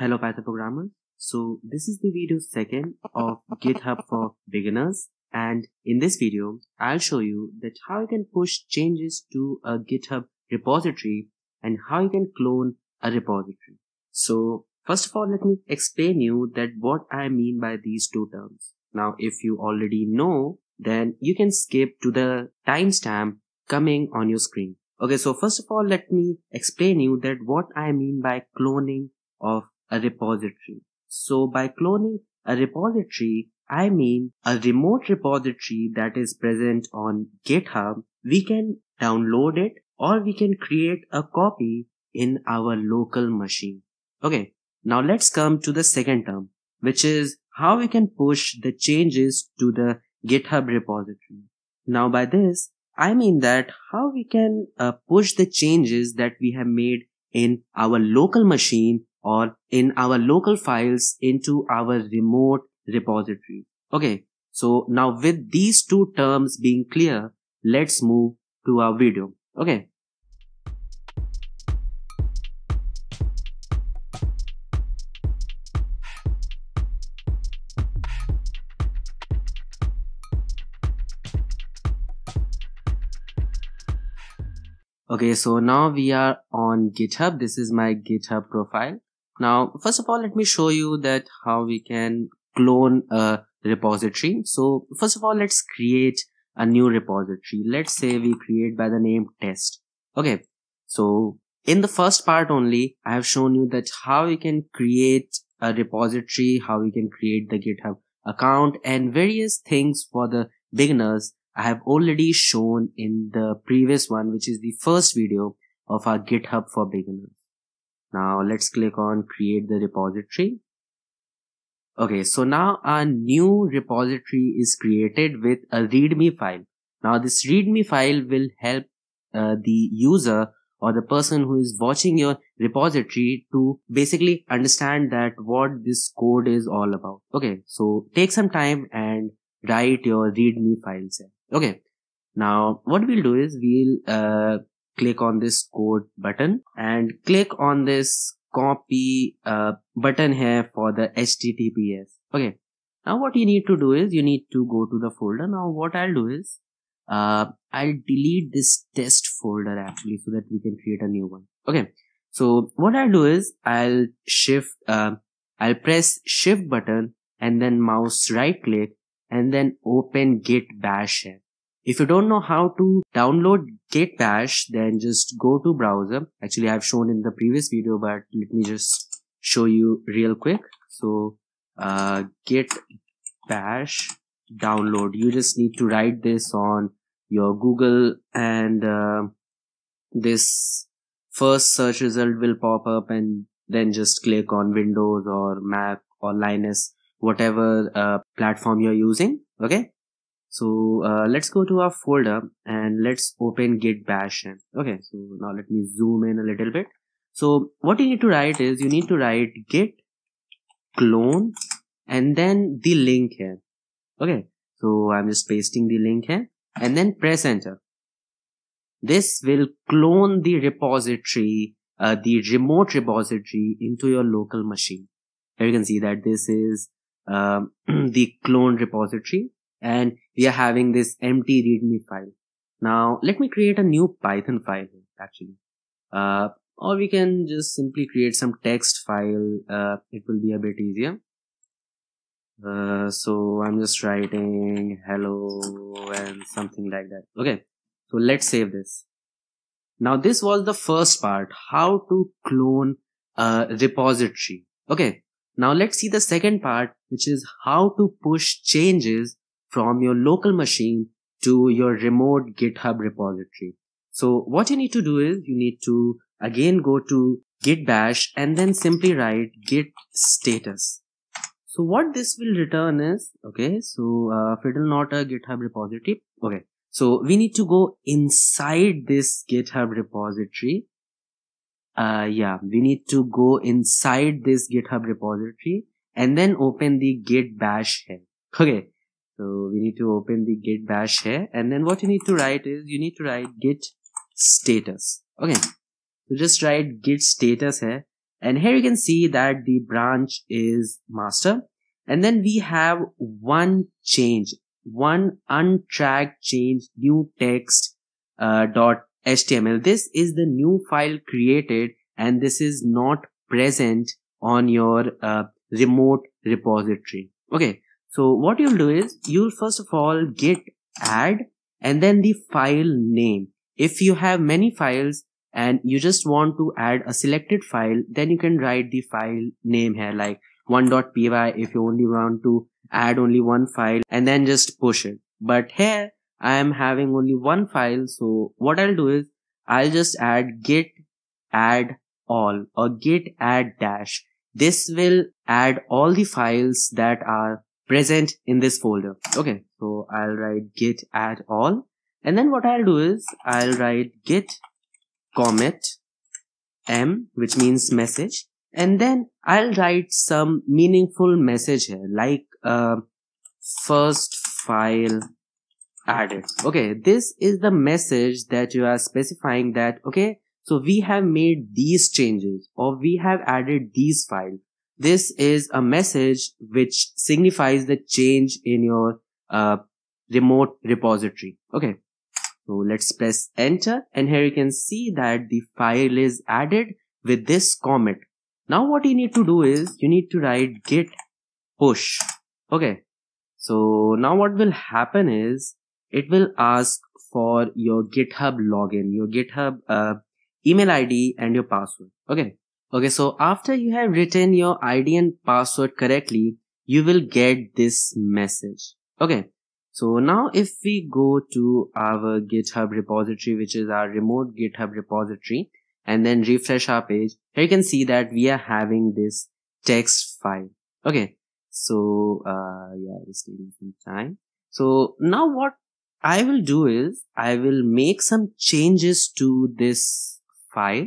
Hello Python programmers. So this is the video second of GitHub for beginners, and in this video I'll show you that how you can push changes to a GitHub repository and how you can clone a repository. So first of all, let me explain you that what I mean by these two terms. Now if you already know, then you can skip to the timestamp coming on your screen. Okay, so first of all, let me explain you that what I mean by cloning of a repository. So by cloning a repository, I mean a remote repository that is present on GitHub. We can download it or we can create a copy in our local machine. Okay, now let's come to the second term, which is how we can push the changes to the GitHub repository. Now by this, I mean that how we can push the changes that we have made in our local machine or in our local files into our remote repository. Okay, so now with these two terms being clear, let's move to our video. Okay. Okay, so now we are on GitHub. This is my GitHub profile. Now, first of all, let me show you that how we can clone a repository. So first of all, let's create a new repository. Let's say we create by the name test. Okay, so in the first part only, I have shown you that how you can create a repository, how we can create the GitHub account and various things for the beginners. I have already shown in the previous one, which is the first video of our GitHub for beginners. Now let's click on create the repository. Okay, so now our new repository is created with a readme file. Now this readme file will help the user or the person who is watching your repository to basically understand that what this code is all about. Okay, so take some time and write your readme files. Okay, now what we'll do is we'll click on this code button and click on this copy button here for the HTTPS. Okay, now what you need to do is you need to go to the folder. Now what I'll do is I'll delete this test folder actually so that we can create a new one. Okay, so what I'll do is I'll press shift button and then mouse right click and then open Git Bash here. If you don't know how to download Git Bash, then just go to browser. Actually, I've shown in the previous video, but let me just show you real quick. So, Git Bash download. You just need to write this on your Google and this first search result will pop up and then just click on Windows or Mac or Linux, whatever platform you're using. Okay, so let's go to our folder and let's open Git Bash. Okay, so now let me zoom in a little bit. So what you need to write is you need to write git clone and then the link here. Okay, so I'm just pasting the link here and then press enter. This will clone the repository, the remote repository into your local machine. Here you can see that this is the clone repository and we are having this empty readme file. Now let me create a new Python file actually, or we can just simply create some text file. It will be a bit easier. So I'm just writing hello and something like that. Okay, so let's save this. Now this was the first part, how to clone a repository. Okay, now let's see the second part, which is how to push changes from your local machine to your remote GitHub repository. So what you need to do is you need to again go to Git Bash and then simply write git status. So what this will return is, okay, so fiddle not a GitHub repository. Okay, so we need to go inside this GitHub repository. We need to go inside this GitHub repository and then open the Git Bash here. Okay, so we need to open the Git Bash here and then what you need to write is you need to write git status. Okay, so just write git status here And here you can see that the branch is master. And then we have one change, one untracked change, new text .html. This is the new file created, and this is not present on your remote repository. Okay, so what you'll do is you'll first of all git add and then the file name. If you have many files and you just want to add a selected file, then you can write the file name here, like 1.py if you only want to add only one file, and then just push it. But here I am having only one file, so what I'll do is I'll just add git add all or git add dash. This will add all the files that are present in this folder. Okay, so I'll write git add all, and then what I'll do is I'll write git commit m, which means message, and then I'll write some meaningful message here, like first file added. Okay, this is the message that you are specifying that, okay, so we have made these changes or we have added these files. This is a message which signifies the change in your remote repository. Okay, so let's press enter, and here you can see that the file is added with this commit. Now what you need to do is you need to write git push. Okay, so now what will happen is it will ask for your GitHub login, your GitHub email ID and your password. Okay, so after you have written your ID and password correctly, you will get this message. Okay, so now if we go to our GitHub repository, which is our remote GitHub repository, and then refresh our page, here you can see that we are having this text file. Okay, so yeah, it's taking some time. So now what I will do is I will make some changes to this file.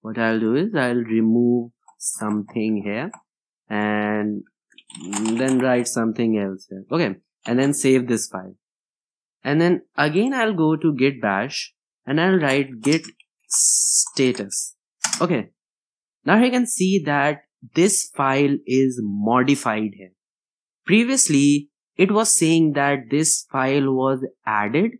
What I'll do is I'll remove something here and then write something else here. Okay, and then save this file, and then again I'll go to git bash and I'll write git status. Okay, now you can see that this file is modified here. Previously it was saying that this file was added.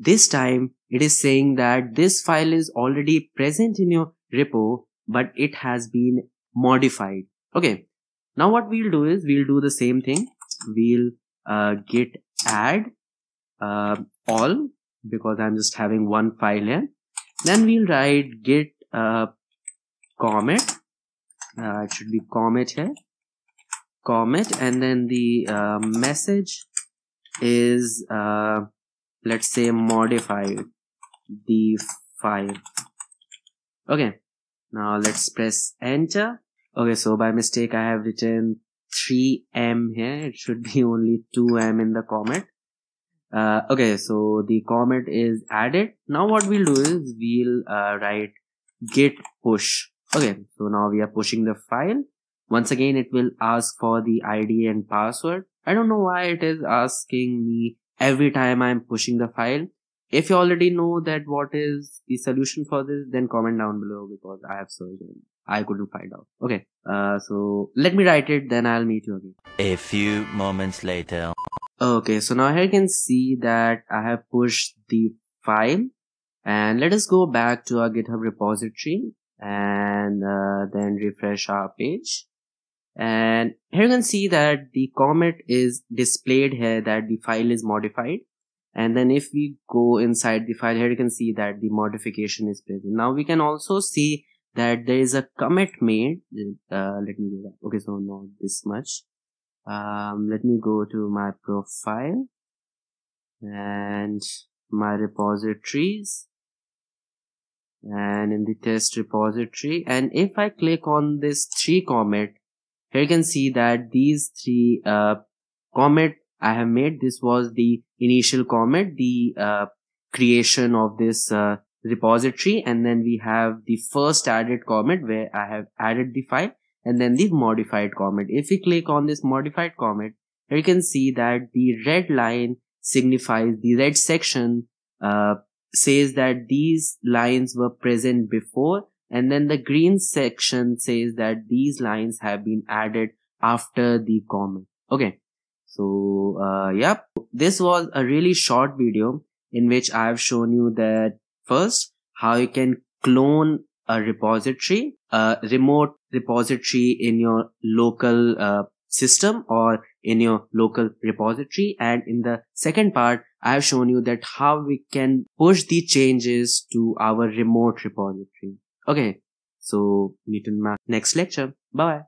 This time it is saying that this file is already present in your repo, but it has been modified. Okay, now what we'll do is we'll do the same thing. We'll git add all, because I'm just having one file here. Then we'll write git commit. It should be commit here. Commit, and then the message is let's say modified the file. Okay, now let's press enter. Okay, so by mistake I have written 3m here. It should be only 2m in the commit. Okay, so the commit is added. Now what we'll do is we'll write git push. Okay, so now we are pushing the file. Once again it will ask for the ID and password. I don't know why it is asking me every time I'm pushing the file. If you already know that what is the solution for this, then comment down below, because I have searched and I couldn't find out. Okay, so let me write it, then I'll meet you again. A few moments later. Okay, so now here you can see that I have pushed the file, and let us go back to our GitHub repository and then refresh our page. And here you can see that the commit is displayed here, that the file is modified. And then if we go inside the file, here you can see that the modification is present. Now we can also see that there is a commit made. Let me go back. Okay, so not this much. Let me go to my profile and my repositories, and in the test repository, and if I click on this 3 commit, here you can see that these 3 commit I have made. This was the initial commit, the creation of this repository, and then we have the first added commit where I have added the file, and then the modified commit. If we click on this modified commit, here you can see that the red line signifies, the red section says that these lines were present before, And then the green section says that these lines have been added after the comment. Okay. So, yep. This was a really short video in which I have shown you that first, how you can clone a repository, a remote repository in your local system or in your local repository. And in the second part, I have shown you that how we can push the changes to our remote repository. Okay, so meet in my next lecture. Bye.